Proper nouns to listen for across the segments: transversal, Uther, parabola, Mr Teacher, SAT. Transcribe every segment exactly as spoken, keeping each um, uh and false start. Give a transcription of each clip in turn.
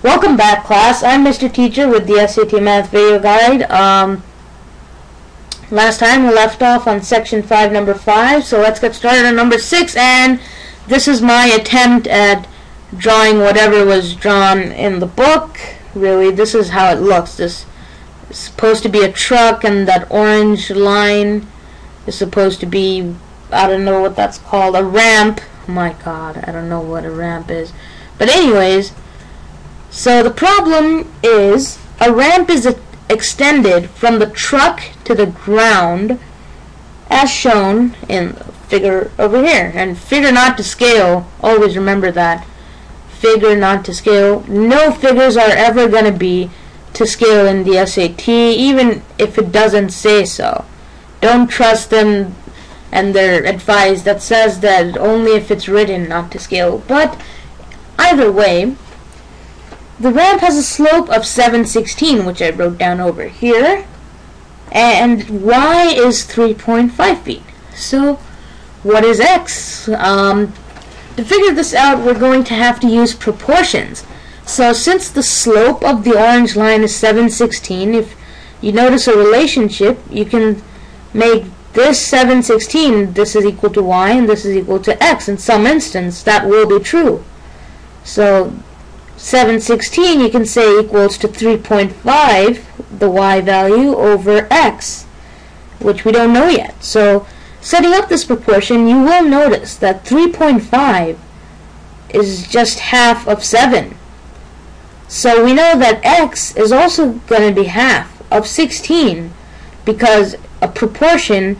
Welcome back, class. I'm Mister Teacher with the S A T Math video guide. Um, last time we left off on section five, number five, so let's get started on number six, and this is my attempt at drawing whatever was drawn in the book. Really, this is how it looks. This is supposed to be a truck, and that orange line is supposed to be, I don't know what that's called, a ramp. Oh my god, I don't know what a ramp is. But anyways, so the problem is a ramp is extended from the truck to the ground as shown in the figure over here. And figure not to scale, always remember that. Figure not to scale. No figures are ever going to be to scale in the S A T, even if it doesn't say so. Don't trust them and their advice that says that only if it's written not to scale. But either way, the ramp has a slope of seven sixteenths, which I wrote down over here, and y is three point five feet. So what is x? Um, to figure this out, we're going to have to use proportions. So since the slope of the orange line is seven sixteenths, if you notice a relationship, you can make this seven sixteenths, this is equal to y, and this is equal to x. In some instance, that will be true. So seven sixteenths you can say equals to three point five, the y value, over x, which we don't know yet. So setting up this proportion, you will notice that three point five is just half of seven. So we know that x is also going to be half of sixteen, because a proportion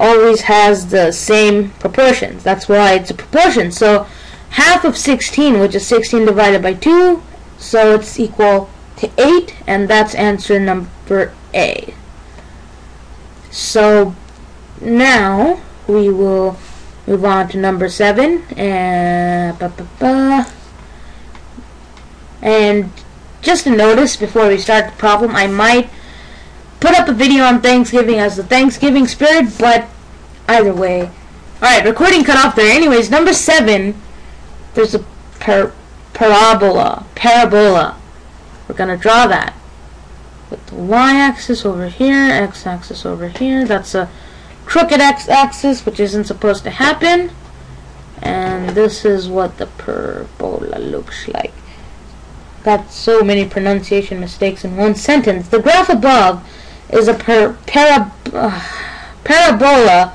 always has the same proportions. That's why it's a proportion. So half of sixteen, which is sixteen divided by two, so it's equal to eight, and that's answer number A. So now we will move on to number seven, and, bah, bah, bah. and just to notice before we start the problem, I might put up a video on Thanksgiving as the Thanksgiving spirit, but either way, alright, recording cut off there. Anyways, number seven, there's a par parabola, parabola. We're going to draw that with the y-axis over here, x-axis over here. That's a crooked x-axis, which isn't supposed to happen. And this is what the parabola looks like. Got so many pronunciation mistakes in one sentence. The graph above is a par para uh, parabola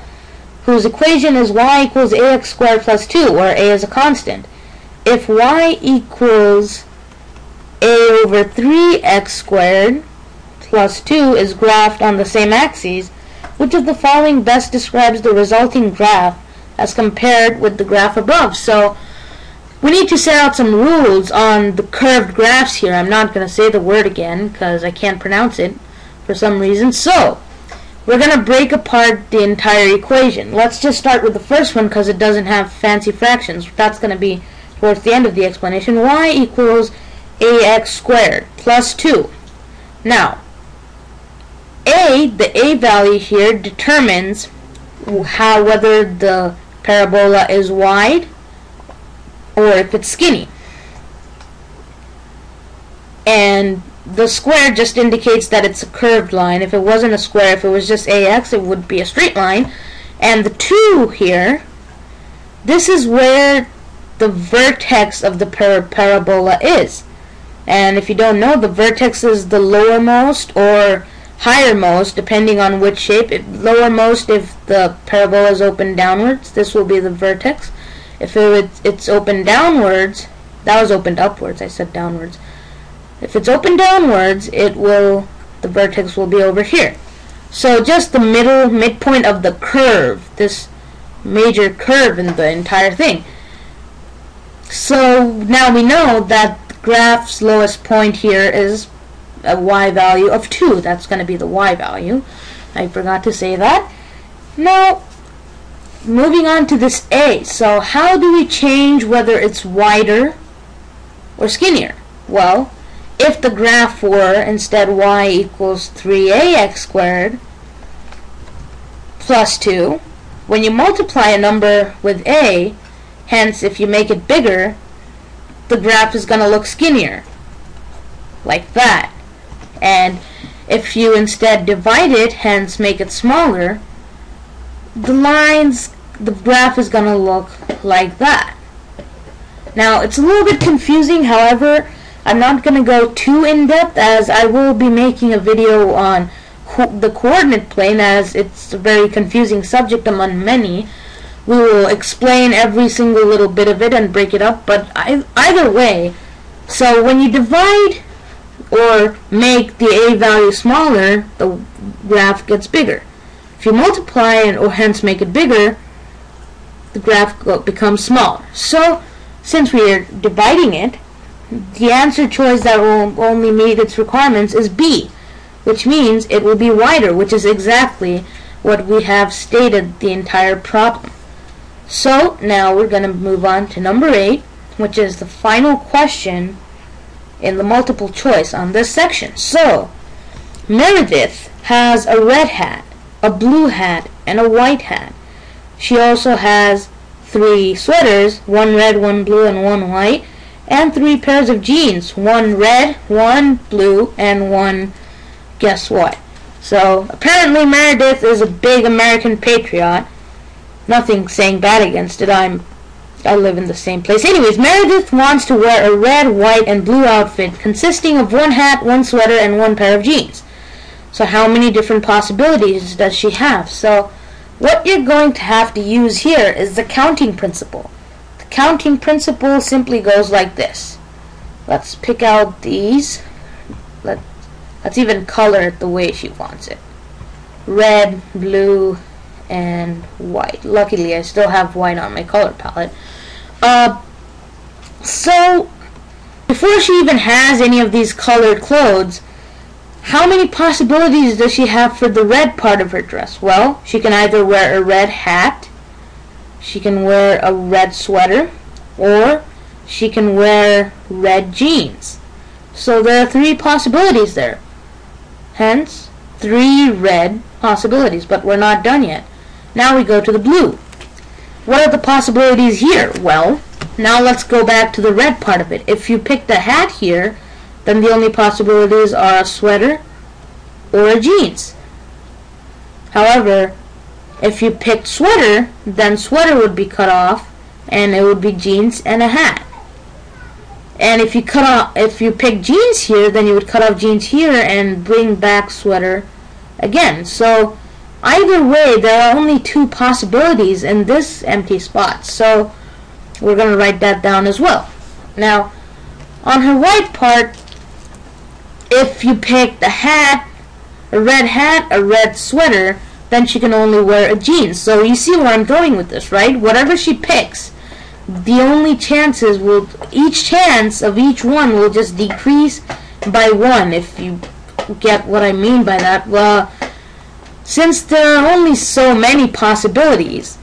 whose equation is y equals ax squared plus two, where a is a constant. If y equals a over three x squared plus two is graphed on the same axis, which of the following best describes the resulting graph as compared with the graph above? So we need to set out some rules on the curved graphs here. I'm not going to say the word again because I can't pronounce it for some reason. So we're going to break apart the entire equation. Let's just start with the first one because it doesn't have fancy fractions. That's going to be towards the end of the explanation. Y equals ax squared plus two. Now, a, the a value here determines how whether the parabola is wide or if it's skinny. And the square just indicates that it's a curved line. If it wasn't a square, if it was just ax, it would be a straight line. And the two here, this is where the vertex of the par parabola is. And if you don't know, the vertex is the lowermost or highermost, depending on which shape. If lowermost, if the parabola is open downwards, this will be the vertex. If it, it's open downwards, that was opened upwards, I said downwards. If it's open downwards, it will, the vertex will be over here. So just the middle, midpoint of the curve, this major curve in the entire thing. So now we know that the graph's lowest point here is a y value of two. That's going to be the y value. I forgot to say that. Now, moving on to this a. So how do we change whether it's wider or skinnier? Well, if the graph were instead y equals three a x squared plus two, when you multiply a number with a, hence if you make it bigger, the graph is going to look skinnier. like that. And if you instead divide it, hence make it smaller, the lines, the graph is going to look like that. Now, it's a little bit confusing, however, I'm not going to go too in-depth as I will be making a video on co the coordinate plane, as it's a very confusing subject among many. We will explain every single little bit of it and break it up, but I, either way, so when you divide or make the a value smaller, the graph gets bigger. If you multiply and or hence make it bigger, the graph go, becomes smaller. So, since we are dividing it, the answer choice that will only meet its requirements is B, which means it will be wider, which is exactly what we have stated the entire problem. So now we're going to move on to number eight, which is the final question in the multiple choice on this section. So Meredith has a red hat, a blue hat, and a white hat. She also has three sweaters, one red, one blue, and one white, and three pairs of jeans, one red, one blue, and one, guess what? So apparently Meredith is a big American patriot. Nothing saying bad against it, I'm I live in the same place. Anyways, Meredith wants to wear a red, white, and blue outfit consisting of one hat, one sweater, and one pair of jeans. So how many different possibilities does she have? So what you're going to have to use here is the counting principle. The counting principle simply goes like this. Let's pick out these. Let, let's even color it the way she wants it. Red, blue, and white. Luckily, I still have white on my color palette. Uh, so, before she even has any of these colored clothes, how many possibilities does she have for the red part of her dress? Well, she can either wear a red hat, she can wear a red sweater, or she can wear red jeans. So there are three possibilities there. Hence, three red possibilities, but we're not done yet. Now we go to the blue. What are the possibilities here? Well, now let's go back to the red part of it. If you pick the hat here, then the only possibilities are a sweater or a jeans. However, if you picked sweater, then sweater would be cut off and it would be jeans and a hat. And if you cut off, if you pick jeans here, then you would cut off jeans here and bring back sweater again. So either way, there are only two possibilities in this empty spot, so we're going to write that down as well. Now, on her white part, if you pick the hat, a red hat, a red sweater, then she can only wear a jeans. So you see where I'm going with this, right? Whatever she picks, the only chances will, each chance of each one will just decrease by one, if you get what I mean by that. Well, since there are only so many possibilities,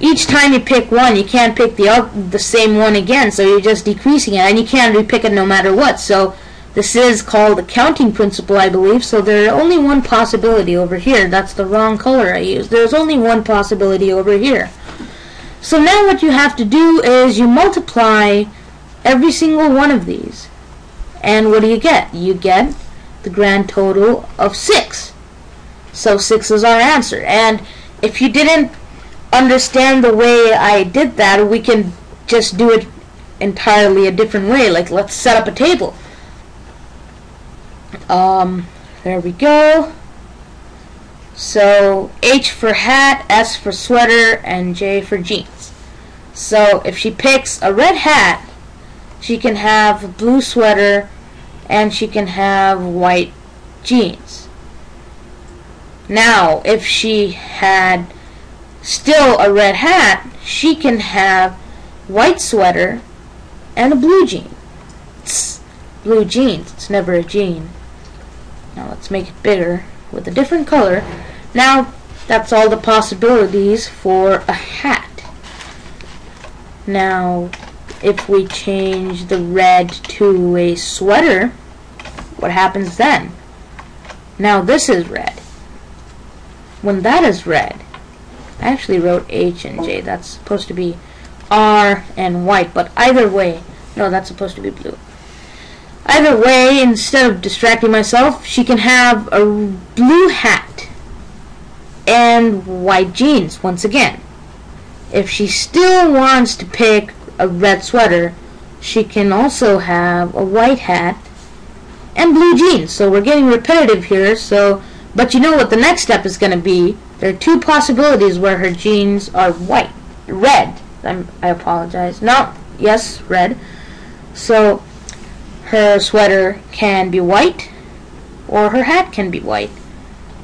each time you pick one, you can't pick the the same one again, so you're just decreasing it, and you can't re-pick it no matter what. So this is called the counting principle, I believe. So there's only one possibility over here. That's the wrong color I used. There's only one possibility over here. So now what you have to do is you multiply every single one of these, and what do you get? You get the grand total of six. So six is our answer. And if you didn't understand the way I did that, we can just do it entirely a different way. Like, let's set up a table. Um, there we go. So H for hat, S for sweater, and J for jeans. So if she picks a red hat, she can have a blue sweater, and she can have white jeans. Now, if she had still a red hat, she can have white sweater and a blue jean. It's blue jeans, it's never a jean. Now let's make it bigger with a different color. Now, that's all the possibilities for a hat. Now, if we change the red to a sweater, what happens then? Now this is red. When that is red, I actually wrote H and J. That's supposed to be R and white, but either way, no, that's supposed to be blue. Either way, instead of distracting myself, she can have a blue hat and white jeans once again. If she still wants to pick a red sweater, she can also have a white hat and blue jeans. So we're getting repetitive here, so but you know what the next step is going to be. There are two possibilities where her jeans are white, red. I'm, I apologize. No, yes, red. So her sweater can be white or her hat can be white,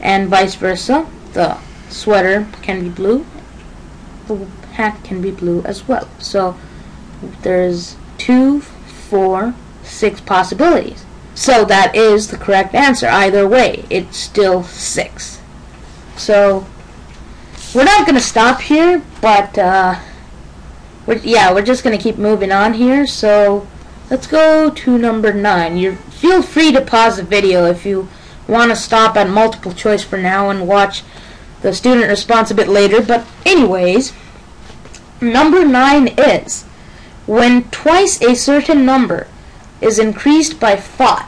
and vice versa. The sweater can be blue, the hat can be blue as well. So there's two, four, six possibilities. So that is the correct answer. Either way, it's still six. So we're not going to stop here, but uh, we're, yeah, we're just going to keep moving on here. So let's go to number nine. You feel free to pause the video if you want to stop at multiple choice for now and watch the student response a bit later. But anyways, number nine is when twice a certain number is increased by five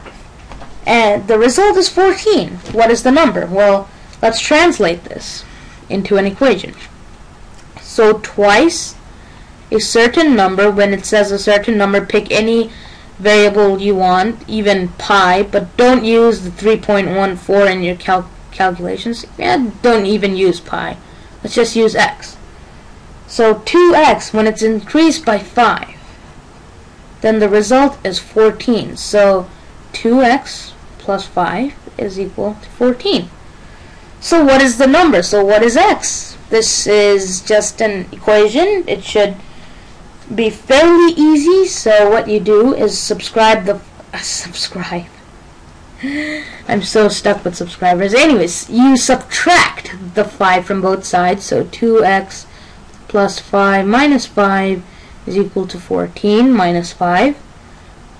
and the result is fourteen. What is the number? Well, let's translate this into an equation. So twice a certain number, when it says a certain number, pick any variable you want, even pi, but don't use the three point one four in your cal calculations. Yeah, don't even use pi. Let's just use x. So two x, when it's increased by five, then the result is fourteen. So two x plus five is equal to fourteen. So what is the number? So what is x? This is just an equation. It should be fairly easy. So what you do is subscribe the uh, subscribe. I'm so stuck with subscribers. Anyways, you subtract the five from both sides. So two x plus five minus five is equal to fourteen minus five.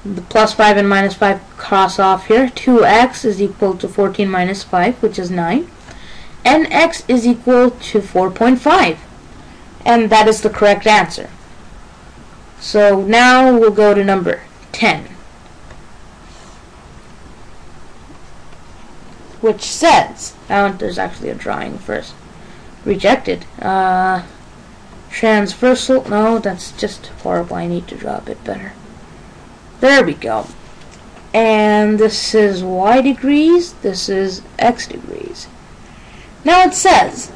The plus five and minus five cross off here. two x is equal to fourteen minus five, which is nine. And x is equal to four point five. And that is the correct answer. So now we'll go to number ten, which says, oh, there's actually a drawing first. Rejected. Uh, transversal, no, that's just horrible. I need to draw a bit better. There we go. And this is y degrees, this is x degrees. Now it says,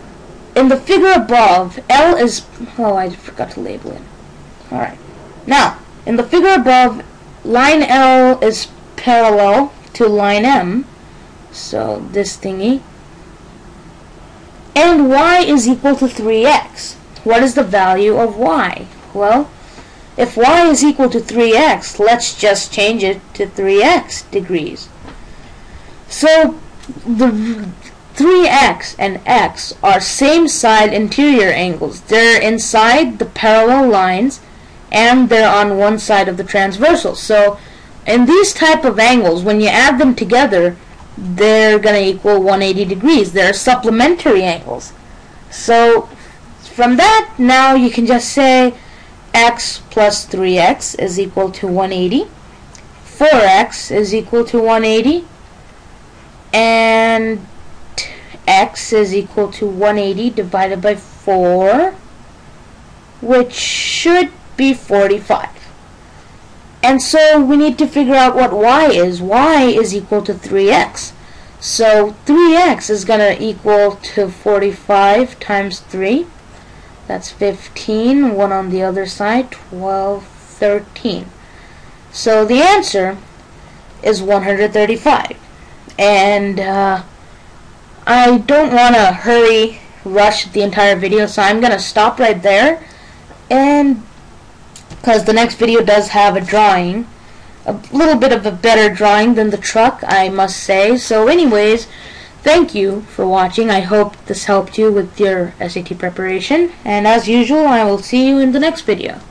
in the figure above, L is, oh, I forgot to label it. Alright. Now, in the figure above, line L is parallel to line M, so this thingy, and y is equal to three x. What is the value of y? Well, if y is equal to three x, let's just change it to three x degrees. So the three x and x are same side interior angles. They're inside the parallel lines and they're on one side of the transversal. So in these type of angles, when you add them together, they're going to equal one hundred eighty degrees. They're supplementary angles. So from that, now you can just say x plus three x is equal to one hundred eighty, four x is equal to one hundred eighty, and x is equal to one hundred eighty divided by four, which should be forty-five. And so we need to figure out what y is. Y is equal to three x. So three x is going to equal to forty-five times three. That's fifteen, one on the other side, twelve, thirteen. So the answer is one hundred thirty-five. And uh, I don't want to hurry, rush the entire video, so I'm going to stop right there. And because the next video does have a drawing, a little bit of a better drawing than the truck, I must say. So anyways, thank you for watching. I hope this helped you with your S A T preparation. And as usual, I will see you in the next video.